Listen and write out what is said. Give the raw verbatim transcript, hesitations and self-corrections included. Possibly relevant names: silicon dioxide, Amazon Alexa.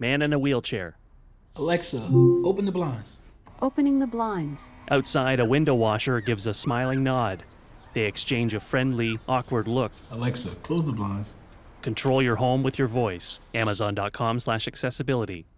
Man in a wheelchair. Alexa, open the blinds. Opening the blinds. Outside, a window washer gives a smiling nod. They exchange a friendly, awkward look. Alexa, close the blinds. Control your home with your voice. Amazon dot com slash accessibility.